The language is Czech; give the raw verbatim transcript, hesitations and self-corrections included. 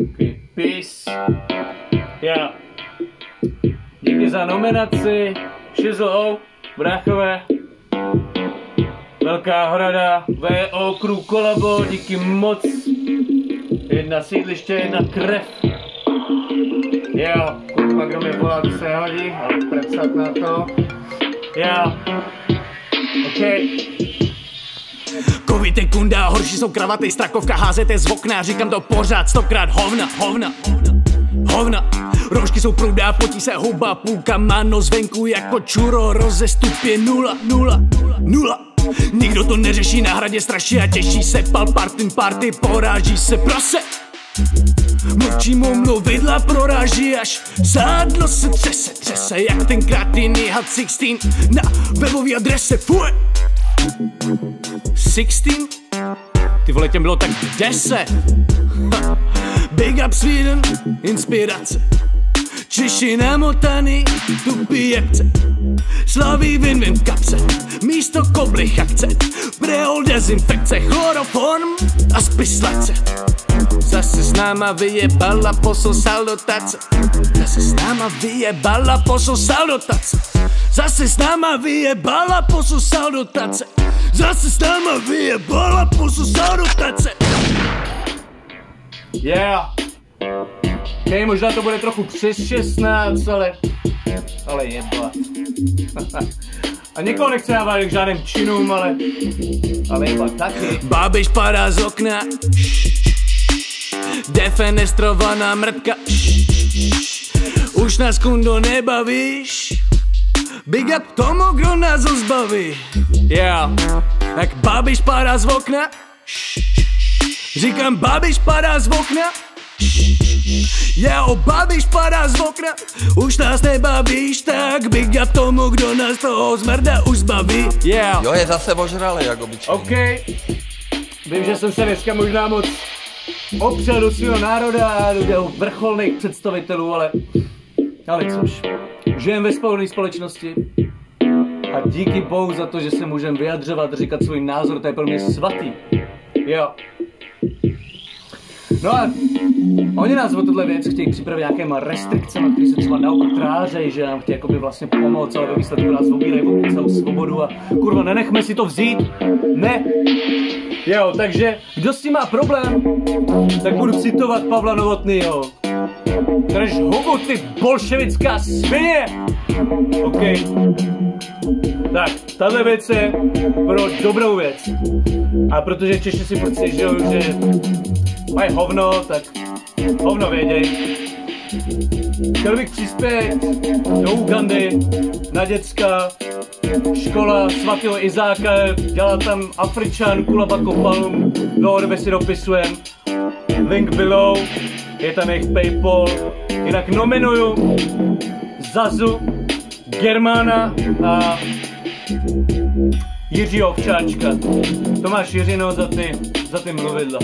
Okay, peace. Já díky za nominaci. Šizlo, bráchové. Velká Hrada, V O Crew Kolabo, díky moc. Jedna sídliště, jedna krev. Jo, kurva, kdo mi volá, to se hodí, ale prepsat na to. Jo, okej. Okay. Covid je kunda, horší jsou kravaty, strakovka, házete z okna, říkám to pořád, stokrát hovna, hovna, hovna. Roušky jsou prudá, potí se huba, půlka má nos venku jako čuro, rozestup je nula, nula, nula. Nikdo to neřeší, na Hradě straší a těší se, pal party, party, poráží se, prase. Mluvčímu mluvidla proráží, až zádlo se třese, třese, jak tenkrát jiný had sixteen na webový adrese, fue. sixteen? Ty vole, těm bylo tak deset. Ha. Big up Sweden, inspirace. Češi namotaný, tupí jebce. Slaví win-win v kapse, místo koblih akce. Preol, dezinfekce, chloroform a spislace. Zase s náma vyjebala pososal dotace. Zase s náma vyjebala pososal dotace. Zase s náma vyjebala pososal dotace. Zase s náma vyjebala pososal dotace. Yeah. Hej, možná to bude trochu přes šestnáct, ale... ale jeba. A nikoho nechce dávat k žádným činům, ale... ale jeba taky. Babiš padá z okna. Defenestrovaná mrtka. Už nás kundo nebavíš. Big up tomu, kdo nás ho zbaví. Yeah. Jak Babiš padá z okna. Říkám, Babiš padá z okna. Jo, Babiš padá z okna. Už nás nebavíš, tak big up tomu, kdo nás toho zmrda už zbaví. Yeah. Jo, je zase ožralý, jak obyčejně. OK. Vím, že jsem se dneska možná moc opřel do svého národa a do jeho vrcholných představitelů, ale... ale což, žijeme ve společné společnosti a díky bohu za to, že se můžeme vyjadřovat, říkat svůj názor, to je pro mě svatý. Jo. No a oni nás o tuhle věc chtějí připravit nějakýma restrikcemi, které se třeba naopak trářejí, že nám chtějí jakoby vlastně pomoct, ale ve výsledku nás obírají o celou svobodu a kurva, nenechme si to vzít, ne. Jo, takže kdo s tím má problém, tak budu citovat Pavla Novotnýho. Drž hubu, ty bolševická svině! OK. Tak, tahle věc je pro dobrou věc. A protože Češi si prostě žijou, že mají hovno, tak hovno věděj. Chtěl bych přispět do Ugandy na děcka, škola svatého Izáka, dělá tam Afričan, Kulabako Palum, dlouhodobě si dopisujem, link below, je tam jejich Paypal, jinak nominuju Zazu, Germána a Jiřího Ovčáčka. Tomáš Jiřino za ty, za ty mluvidla.